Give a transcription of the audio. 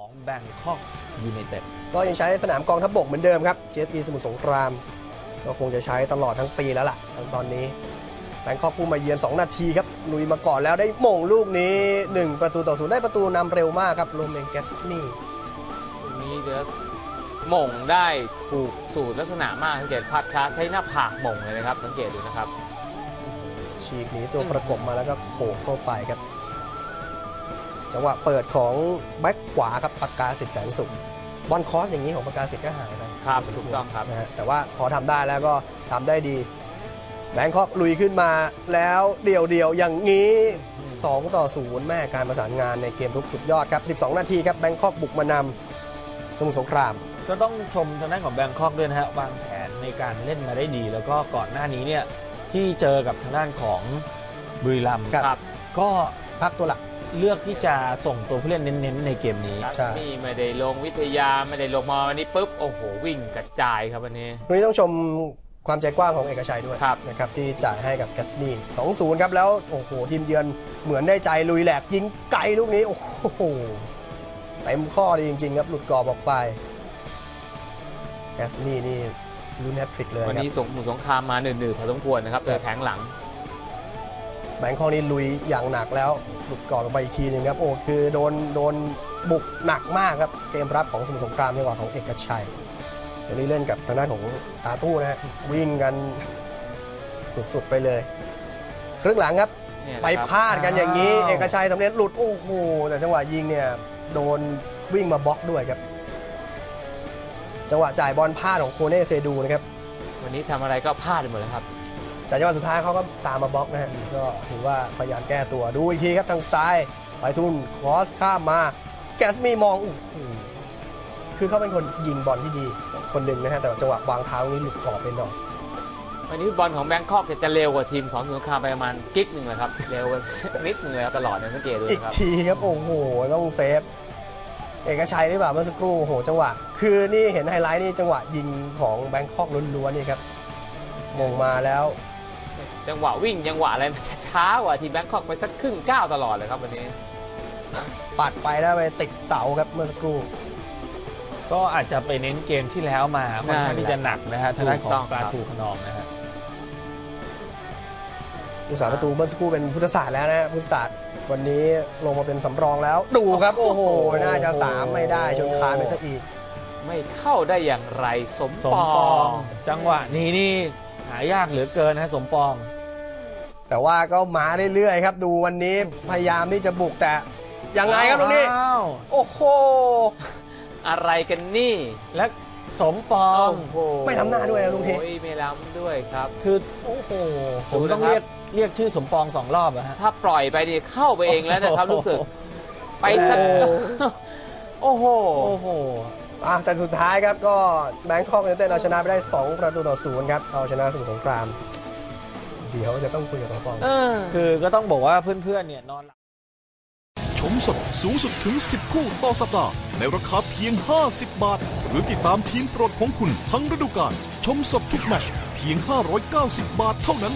ของแบงคอกยูไนเต็ดก็ยังใช้สนามกองทัพบกเหมือนเดิมครับ GSE สมุทรสงครามก็คงจะใช้ตลอดทั้งปีแล้วล่ะตอนนี้แบงคอกผู้มาเยือน2นาทีครับลุยมาก่อนแล้วได้มงลูกนี้1ประตูต่อ0ได้ประตูนำเร็วมากครับโรเมนแกสนี่ตรงนี้เดี๋ยวมงได้ถูกสูตรลักษณะมากสังเกตภาพช้าใช้หน้าผากมงเลยนะครับสังเกตดูนะครับฉีกหนีตัวประกบมาแล้วก็โขกเข้าไปครับจังหวะเปิดของแบ็คขวาครับปากกาศิษย์แสนสุขบอลคอสอย่างนี้ของปากกาศิษย์ก็หายไปครับถูกต้องครับนะแต่ว่าพอทำได้แล้วก็ทำได้ดีแบงคอกลุยขึ้นมาแล้วเดี่ยวอย่างนี้2ต่อ0แม่การประสานงานในเกมลุกสุดยอดครับ12นาทีครับแบงคอกบุกมานำสมุทรสงครามก็ต้องชมทางด้านของแบงคอกด้วยนะฮะวางแผนในการเล่นมาได้ดีแล้วก็ก่อนหน้านี้เนี่ยที่เจอกับทางด้านของบุรีรัมย์ครับก็พักตัวหลักเลือกที่จะส่งตัวผู้เล่นเน้นๆในเกมนี้นี่ไม่ได้ลงวิทยาไม่ได้ลงมาวันนี้ปุ๊บโอ้โหวิ่งกระจายครับวันนี้ต้องชมความใจกว้างของเอกชัยด้วยนะครับที่จ่ายให้กับแกสนี่ 2-0 ครับแล้วโอ้โหทีมเยือนเหมือนได้ใจลุยแหลกยิงไกลลูกนี้โอ้โหเต็มข้อจริงๆครับหลุดกรอบออกไปแกสนี่นี่ลุ้นแฮตทริกเลยวันนี้ส่งหมู่สงครามมาหนึ่งพอสมควรนะครับเจอแผงหลังแบงคอกนี่ลุยอย่างหนักแล้วหลุดกรอบไปอีกทีนึงครับโอ้คือโดนบุกหนักมากครับเกมรับของสมุทรสงครามในกว่าของเอกชัยเดี๋ยวนี้เล่นกับทางด้านของตาตู้นะฮะวิ่งกันสุดๆไปเลยครึ่งหลังครับไปพลาดกันอย่างนี้เอกชัยสำเร็จหลุดโอ้โหแต่จังหวะยิงเนี่ยโดนวิ่งมาบล็อกด้วยครับจังหวะจ่ายบอลพลาดของโคเน่เซดูนะครับวันนี้ทำอะไรก็พลาดหมดแล้วครับแต่จังหวะสุดท้ายเขาก็ตามมาบล็อกนะฮะก็ถือว่าพยายามแก้ตัวดูอีกทีครับทางซ้ายไปทุนครอสข้ามมาแกสมีมองคือเขาเป็นคนยิงบอลที่ดีคนหนึ่งนะฮะแต่จังหวะวางเท้านี้หลุดกรอบไปหน่อยวันนี้บอลของแบงคอกจะเร็วกว่าทีมของสมุทรสงครามไปประมาณกิ๊กหนึ่งเลยครับเร็วนิดหนึ่งเลยตลอดนะสังเกตดูอีกทีครับโอ้โหต้องเซฟเอกชัยหรือเปล่าเมื่อสักครู่โหจังหวะคือนี่เห็นไฮไลท์นี่จังหวะยิงของแบงคอกล้วนๆนี่ครับมงมาแล้วจังหวะวิ่งจังหวะอะไรช้าๆว่าทีแบงคอกไปสักครึ่งก้าวตลอดเลยครับวันนี้ปัดไปแล้วไปติดเสาครับเมื่อสักครู่ก็อาจจะไปเน้นเกมที่แล้วมาค่อนข้างที่จะหนักนะฮะทางด้านของปลาทูขนองนะฮะผู้สาประตูเมื่อสักครู่เป็นพุทธศาสตร์แล้วนะพุทธศาสตร์วันนี้ลงมาเป็นสำรองแล้วดูครับโอ้โหน่าจะ3ไม่ได้ชนคานไปซะอีกไม่เข้าได้อย่างไรสมปองจังหวะนี้นี่หายากเหลือเกินนะสมปองแต่ว่าก็มาเรื่อยๆครับดูวันนี้พยายามที่จะบุกแต่ยังไงครับตรงนี้โอ้โหอะไรกันนี่และสมปองไม่ทำหน้าด้วยนะลุงพี่ไม่ล้ำด้วยครับคือโอ้โหผมต้องเรียกชื่อสมปอง2รอบนะฮะถ้าปล่อยไปนี่เข้าไปเองแล้วนะครับรู้สึกไปสักโอ้โหแต่สุดท้ายครับก็แบงคอกยูไนเต็ดเอาชนะไปได้2ประตูต่อ0ครับเอาชนะสมุทรสงครามเดี๋ยวจะต้องคุยกับสมปองคือก็ต้องบอกว่าเพื่อนๆเนี่ยนอนชมสดสูงสุดถึง10คู่ต่อสัปดาห์ในราคาเพียง50บาทหรือติดตามทีมโปรดของคุณทั้งฤดูกาลชมสดทุกแมตช์เพียง590บาทเท่านั้น